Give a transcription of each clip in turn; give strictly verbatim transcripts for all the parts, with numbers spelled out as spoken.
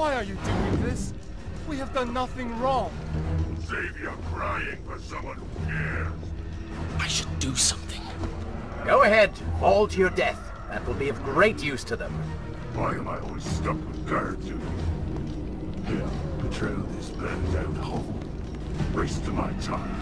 Why are you doing this? We have done nothing wrong. Save your crying for someone who cares. I should do something. Go ahead, fall to your death. That will be of great use to them. Why am I always stuck with guard duty? Here, patrol this burned out hole. Waste of my time.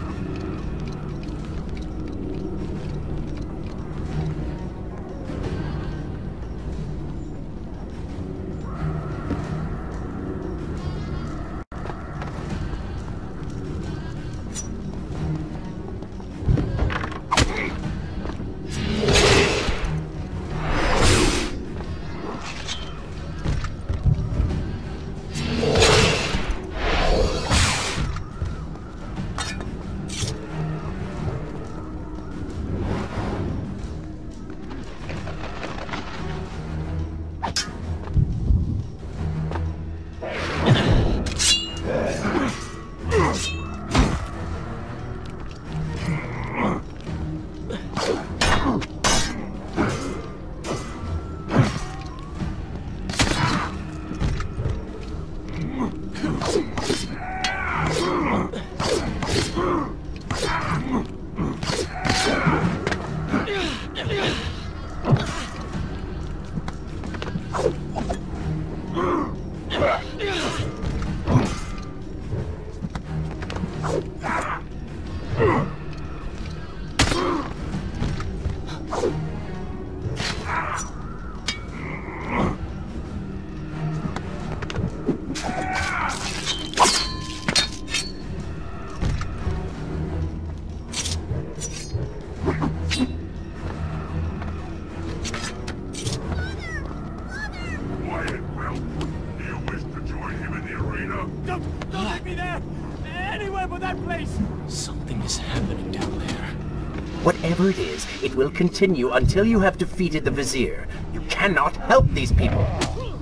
Whatever it is, it will continue until you have defeated the Vizier. You cannot help these people.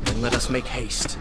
Then let us make haste.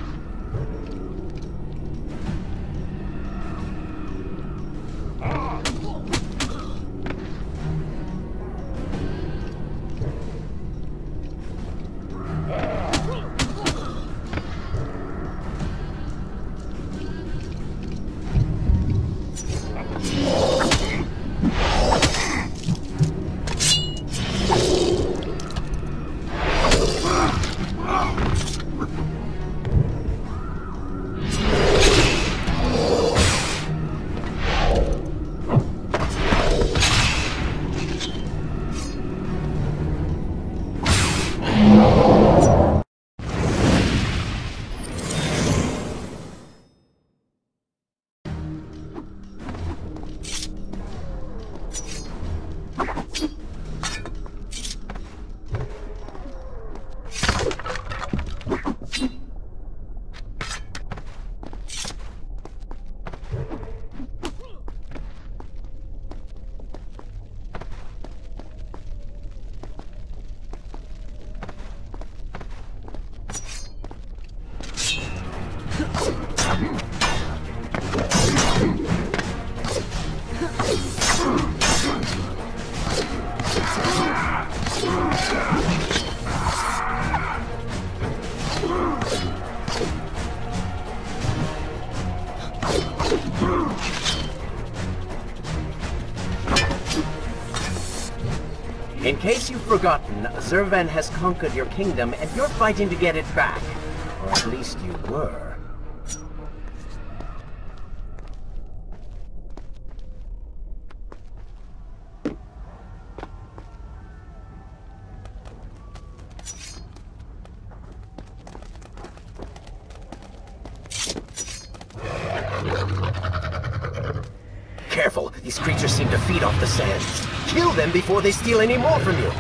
In case you've forgotten, Zervan has conquered your kingdom and you're fighting to get it back. Or at least you were. Careful, these creatures seem to feed off the sand. Kill them before they steal any more from you.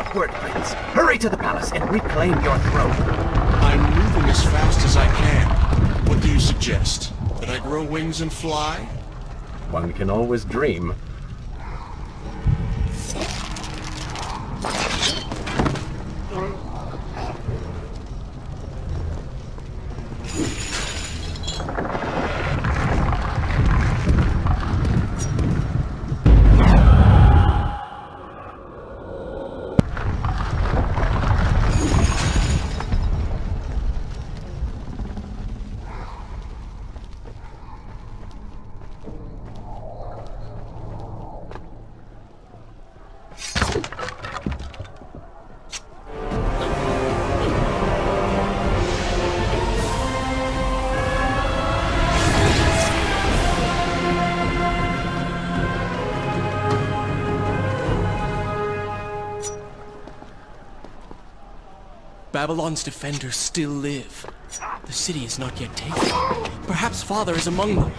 Upward, Prince! Hurry to the palace and reclaim your throne! I'm moving as fast as I can. What do you suggest? That I grow wings and fly? One can always dream. Babylon's defenders still live. The city is not yet taken. Perhaps Father is among them.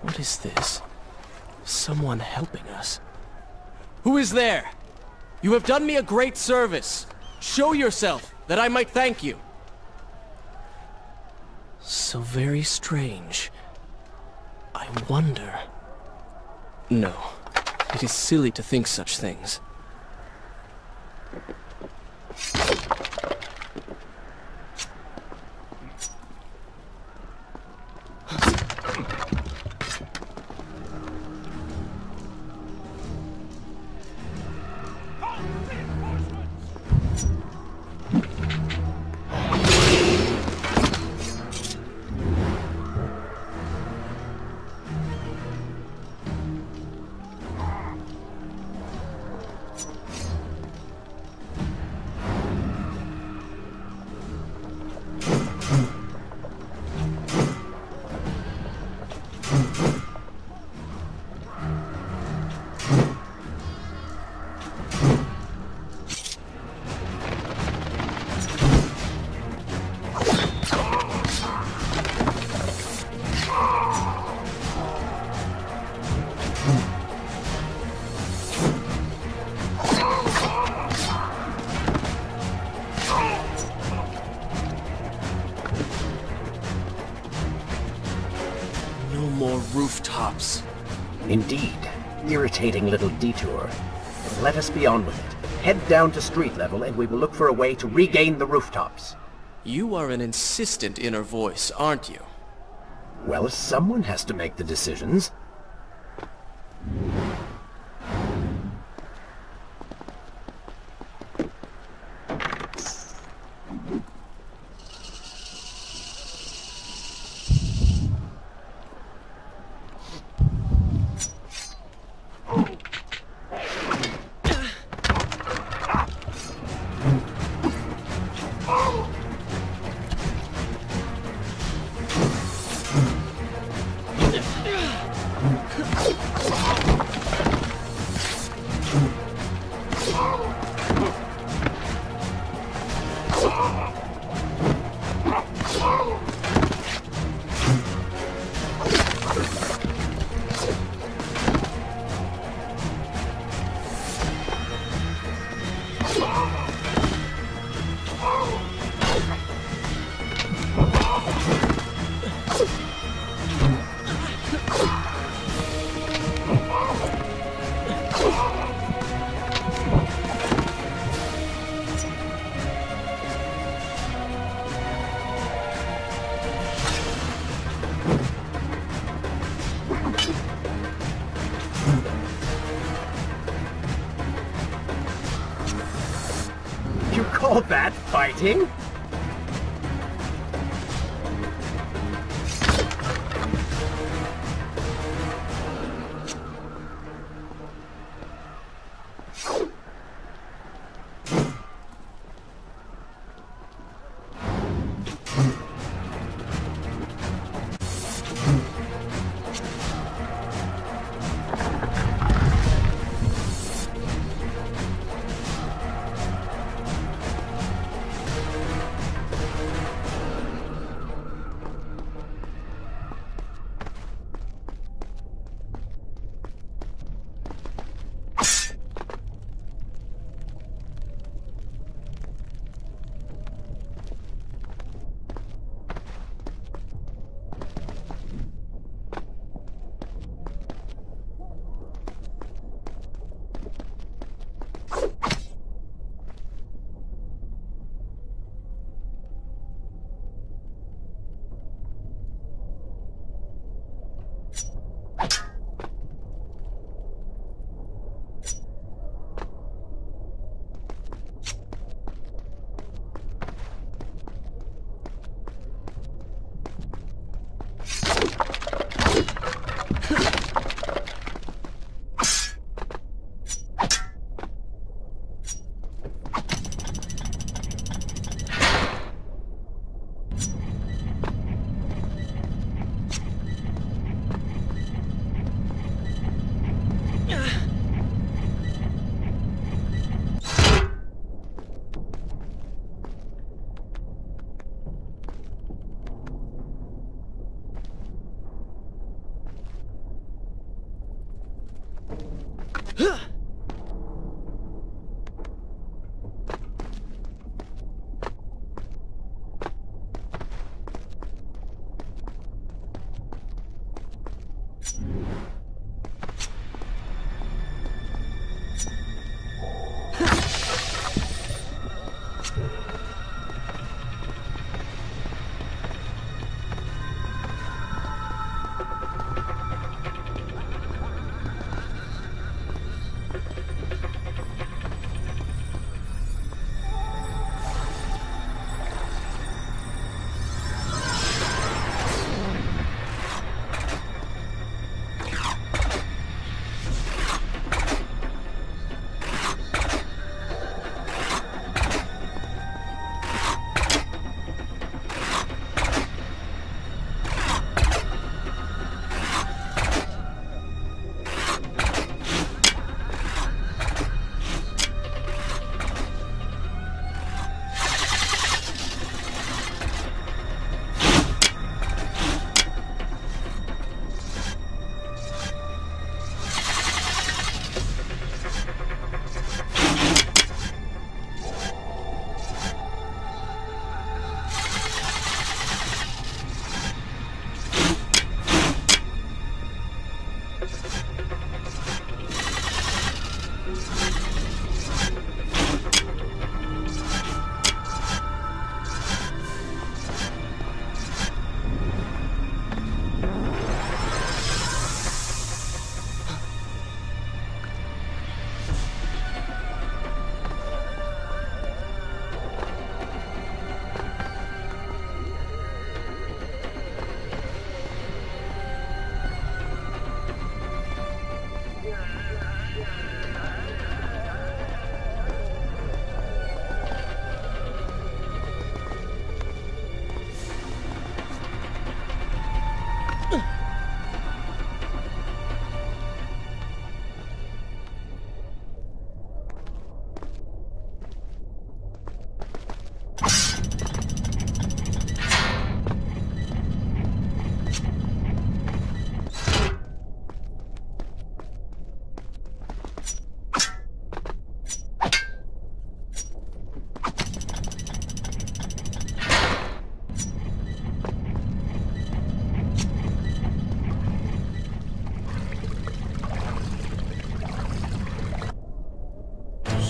What is this? Someone helping us? Who is there? You have done me a great service. Show yourself, that I might thank you. So very strange. I wonder... No, it is silly to think such things. Indeed. Irritating little detour. Let us be on with it. Head down to street level and we will look for a way to regain the rooftops. You are an insistent inner voice, aren't you? Well, someone has to make the decisions. Oh! call that fighting?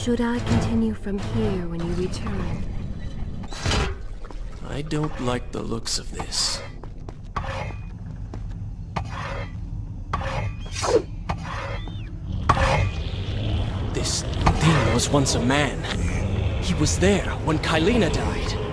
Should I continue from here when you return? I don't like the looks of this. This thing was once a man. He was there when Kylina died.